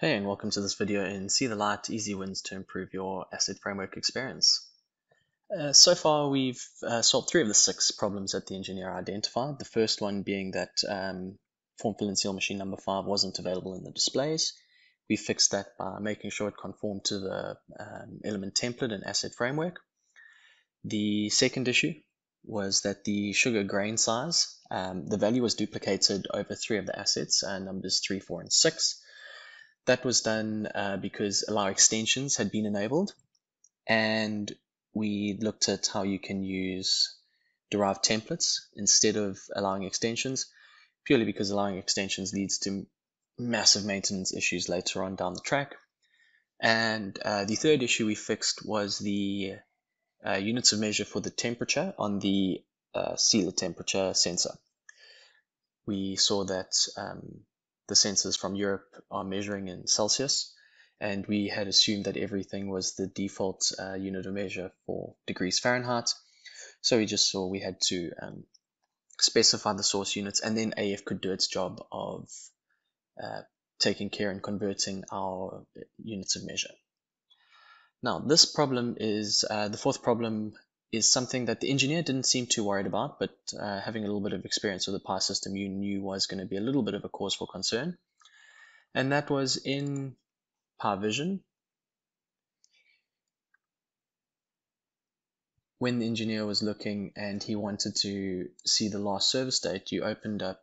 Hey, and welcome to this video in See the Light, Easy Wins to Improve Your Asset Framework Experience. So far, we've solved 3 of the 6 problems that the engineer identified. The first one being that form fill and seal machine number 5 wasn't available in the displays. We fixed that by making sure it conformed to the element template and asset framework. The second issue was that the sugar grain size, the value was duplicated over 3 of the assets, numbers 3, 4, and 6. That was done because allow extensions had been enabled, and we looked at how you can use derived templates instead of allowing extensions, purely because allowing extensions leads to massive maintenance issues later on down the track. And the third issue we fixed was the units of measure for the temperature on the sealer temperature sensor. We saw that the sensors from Europe are measuring in Celsius, and we had assumed that everything was the default unit of measure for degrees Fahrenheit. So we just saw we had to specify the source units, and then AF could do its job of taking care and converting our units of measure. Now, this problem is the fourth problem is something that the engineer didn't seem too worried about, but having a little bit of experience with the PI system, you knew was going to be a little bit of a cause for concern. And that was in PI Vision. When the engineer was looking and he wanted to see the last service date, you opened up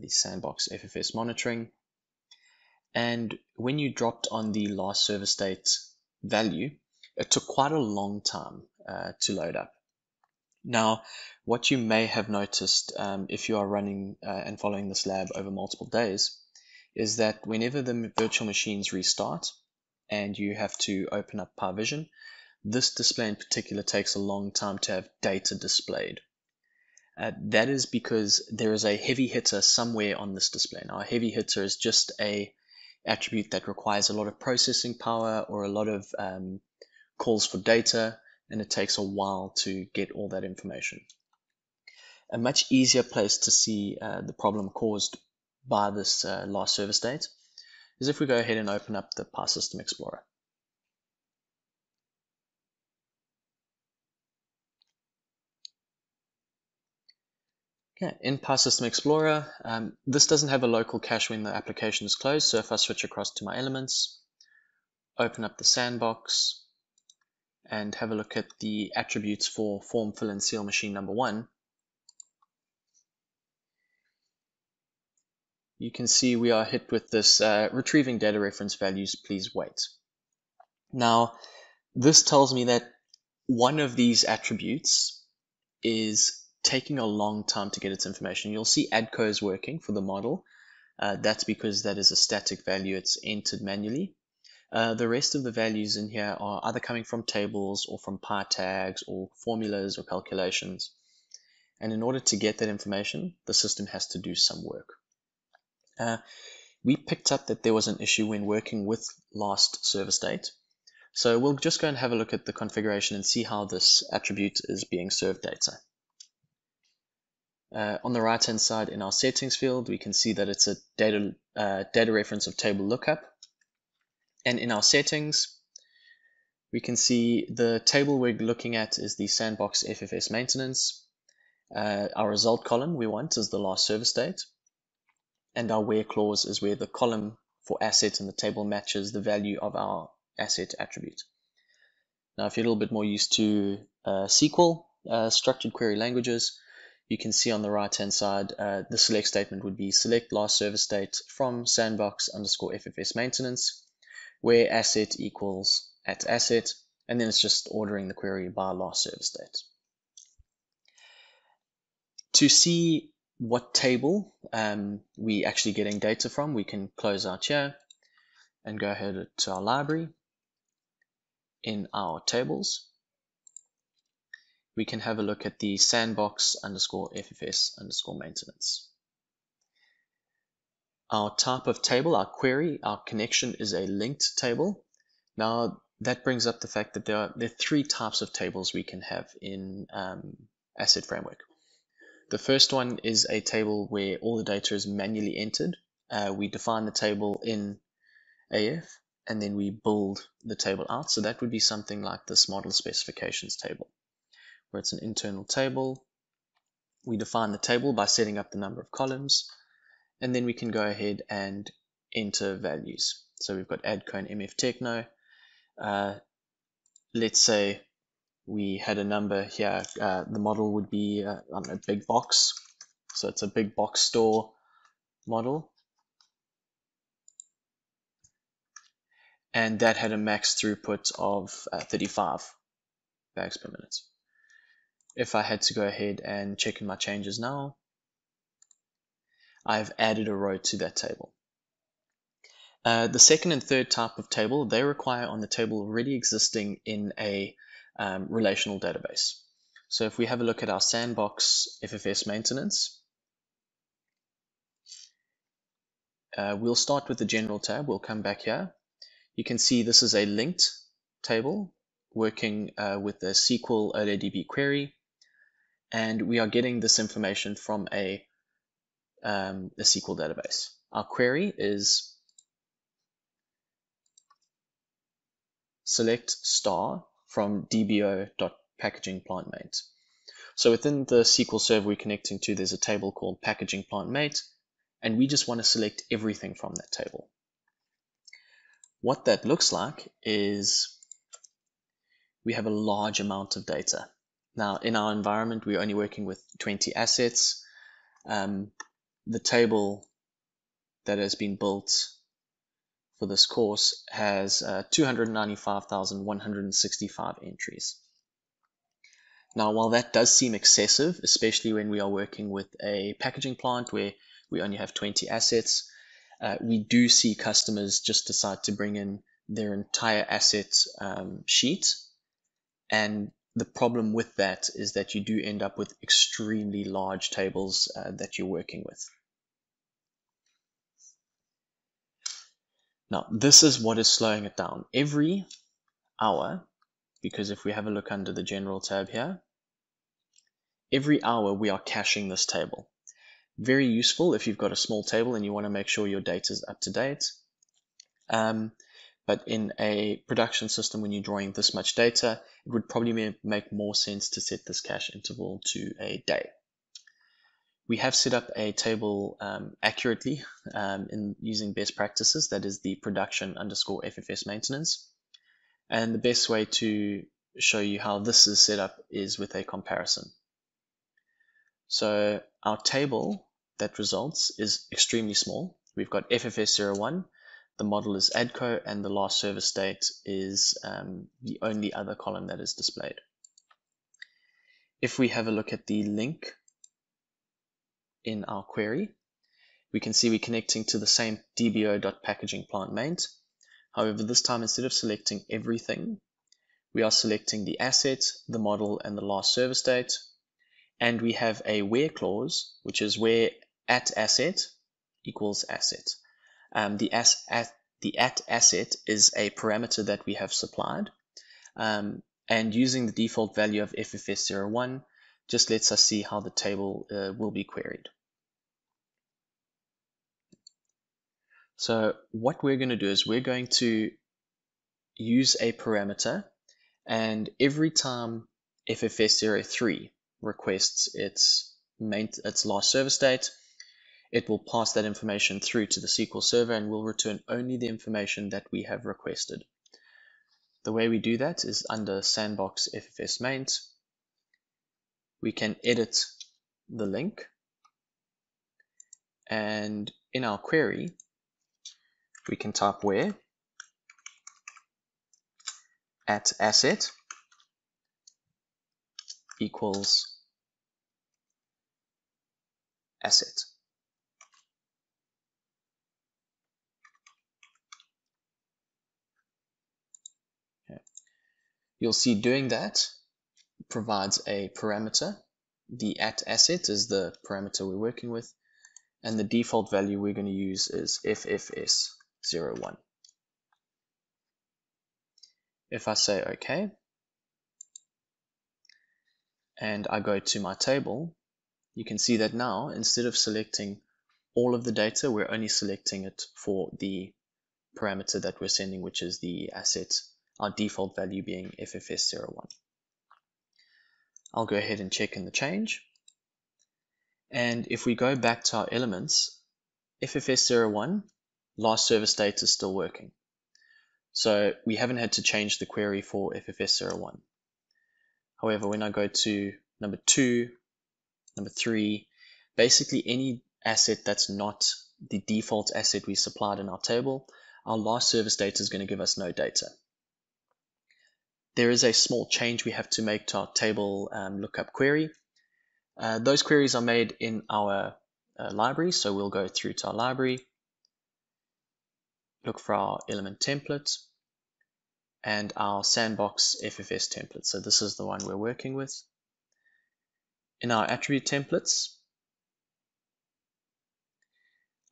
the sandbox FFS monitoring. And when you dropped on the last service date value, it took quite a long time to load up. Now, what you may have noticed if you are running and following this lab over multiple days is that whenever the virtual machines restart and you have to open up PI Vision, this display in particular takes a long time to have data displayed. That is because there is a heavy hitter somewhere on this display. Now, a heavy hitter is just an attribute that requires a lot of processing power or a lot of calls for data, and it takes a while to get all that information. A much easier place to see the problem caused by this last service date is if we go ahead and open up the PI System Explorer. Okay, in PI System Explorer, this doesn't have a local cache when the application is closed, so if I switch across to my elements, open up the sandbox, and have a look at the attributes for form, fill, and seal machine number 1, you can see we are hit with this retrieving data reference values, please wait. Now, this tells me that one of these attributes is taking a long time to get its information. You'll see ADCO is working for the model. That's because that is a static value. It's entered manually. The rest of the values in here are either coming from tables or from PI tags or formulas or calculations. And in order to get that information, the system has to do some work. We picked up that there was an issue when working with last service date. So we'll just go and have a look at the configuration and see how this attribute is being served data. On the right-hand side in our settings field, we can see that it's a data reference of table lookup. And in our settings, we can see the table we're looking at is the sandbox FFS maintenance. Our result column we want is the last service date. And our where clause is where the column for asset in the table matches the value of our asset attribute. Now, if you're a little bit more used to SQL, structured query languages, you can see on the right-hand side, the select statement would be select last service date from sandbox underscore FFS maintenance, where asset equals at asset, and then it's just ordering the query by last service date. To see what table we actually getting data from, we can close out here and go ahead to our library. In our tables, we can have a look at the sandbox underscore FFS underscore maintenance. Our type of table, our query, our connection is a linked table. Now, that brings up the fact that there are 3 types of tables we can have in Asset Framework. The first one is a table where all the data is manually entered. We define the table in AF, and then we build the table out. So that would be something like this model specifications table, where it's an internal table. We define the table by setting up the number of columns, and then we can go ahead and enter values. So we've got ADCO and MF Techno. Let's say we had a number here. The model would be I don't know, big box. So it's a big box store model. And that had a max throughput of 35 bags per minute. If I had to go ahead and check in my changes now, I've added a row to that table. The second and third type of table, they require on the table already existing in a relational database. So if we have a look at our sandbox FFS maintenance, we'll start with the general tab. We'll come back here. You can see this is a linked table working with the SQL OLEDB query, and we are getting this information from a SQL database. Our query is select star from dbo.packagingplantMate. So within the SQL server we're connecting to, there's a table called PackagingPlantMate, and we just want to select everything from that table. What that looks like is we have a large amount of data. Now, in our environment, we're only working with 20 assets. The table that has been built for this course has 295,165 entries. Now, while that does seem excessive, especially when we are working with a packaging plant where we only have 20 assets, we do see customers just decide to bring in their entire asset sheet, and the problem with that is that you do end up with extremely large tables that you're working with. Now, this is what is slowing it down. Every hour, because if we have a look under the general tab here, every hour we are caching this table. Very useful if you've got a small table and you want to make sure your data is up to date. But in a production system, when you're drawing this much data, it would probably make more sense to set this cache interval to a day. We have set up a table accurately in using best practices, that is the production _ FFS maintenance. And the best way to show you how this is set up is with a comparison. So our table that results is extremely small. We've got FFS01, the model is ADCO, and the last service date is the only other column that is displayed. If we have a look at the link in our query, we can see we're connecting to the same dbo.packagingplantmaint. However, this time, instead of selecting everything, we are selecting the asset, the model, and the last service date. And we have a where clause, which is where @asset = asset. The @asset is a parameter that we have supplied. And using the default value of FFS01 just lets us see how the table will be queried. So what we're going to do is we're going to use a parameter, and every time FFS03 requests its last service date, it will pass that information through to the SQL server and will return only the information that we have requested. The way we do that is under sandbox FFS maint, we can edit the link, and in our query we can type where @asset = asset. Okay. You'll see doing that provides a parameter. The @asset is the parameter we're working with, and the default value we're going to use is FFS01. If I say OK, and I go to my table, you can see that now, instead of selecting all of the data, we're only selecting it for the parameter that we're sending, which is the asset, our default value being FFS01. I'll go ahead and check in the change. And if we go back to our elements, FFS01, last service date is still working. So we haven't had to change the query for FFS01. However, when I go to number 2, number 3, basically any asset that's not the default asset we supplied in our table, our last service date is going to give us no data. There is a small change we have to make to our table lookup query. Those queries are made in our library, so we'll go through to our library, look for our element template and our sandbox FFS template. So this is the one we're working with. In our attribute templates,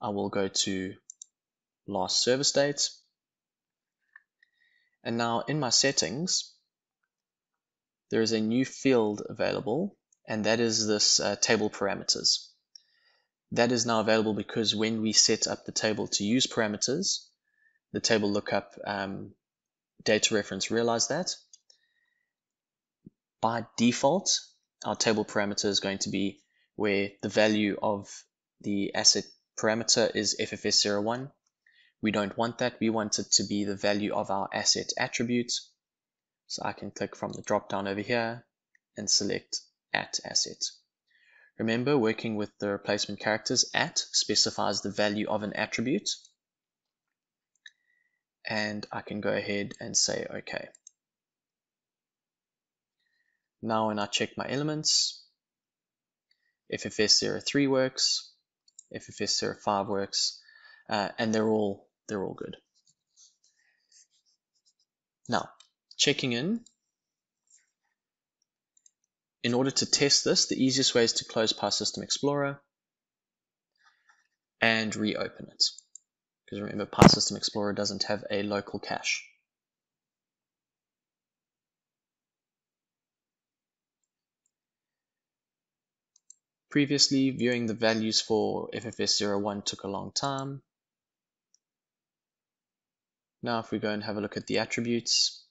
I will go to last service date. And now in my settings, there is a new field available, and that is this table parameters. That is now available because when we set up the table to use parameters, the table lookup data reference realized that. By default, our table parameter is going to be where the value of the asset parameter is FFS01. We don't want that. We want it to be the value of our asset attribute. So I can click from the drop down over here and select at asset. Remember, working with the replacement characters, at specifies the value of an attribute. And I can go ahead and say OK. Now when I check my elements, FFS03 works, FFS05 works, and they're all good. Now, checking in. In order to test this, the easiest way is to close PI System Explorer and reopen it. Because remember, PI System Explorer doesn't have a local cache. Previously, viewing the values for FFS01 took a long time. Now if we go and have a look at the attributes,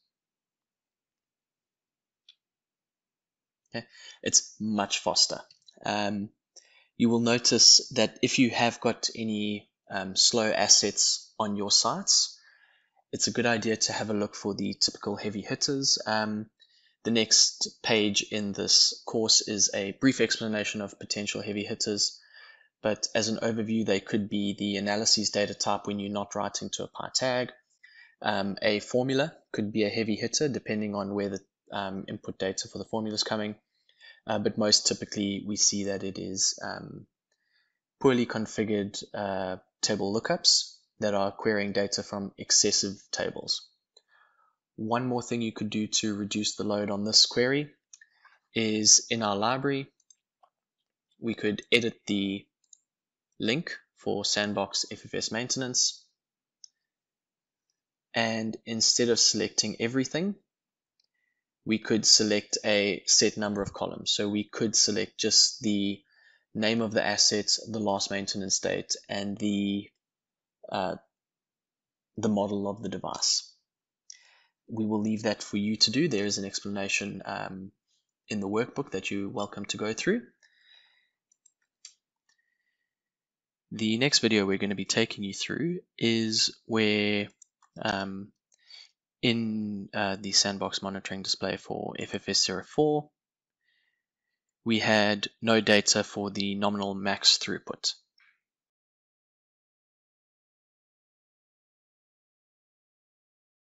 okay, it's much faster. You will notice that if you have got any slow assets on your sites, it's a good idea to have a look for the typical heavy hitters. The next page in this course is a brief explanation of potential heavy hitters, but as an overview, they could be the analyses data type when you're not writing to a PI tag. A formula could be a heavy hitter depending on where the input data for the formula is coming, but most typically we see that it is poorly configured table lookups that are querying data from excessive tables. One more thing you could do to reduce the load on this query is in our library, we could edit the link for sandbox FFS maintenance. And instead of selecting everything, we could select a set number of columns. So we could select just the name of the asset, the last maintenance date, and the model of the device. We will leave that for you to do. There is an explanation in the workbook that you're welcome to go through. The next video we're going to be taking you through is where in the sandbox monitoring display for FFS04, we had no data for the nominal max throughput.